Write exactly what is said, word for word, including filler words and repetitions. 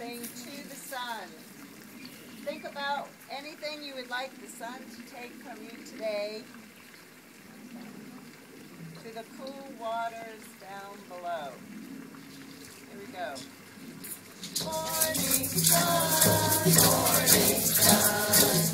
thing to the sun. Think about anything you would like the sun to take from you today to the cool waters down below. Here we go. Morning sun, morning sun.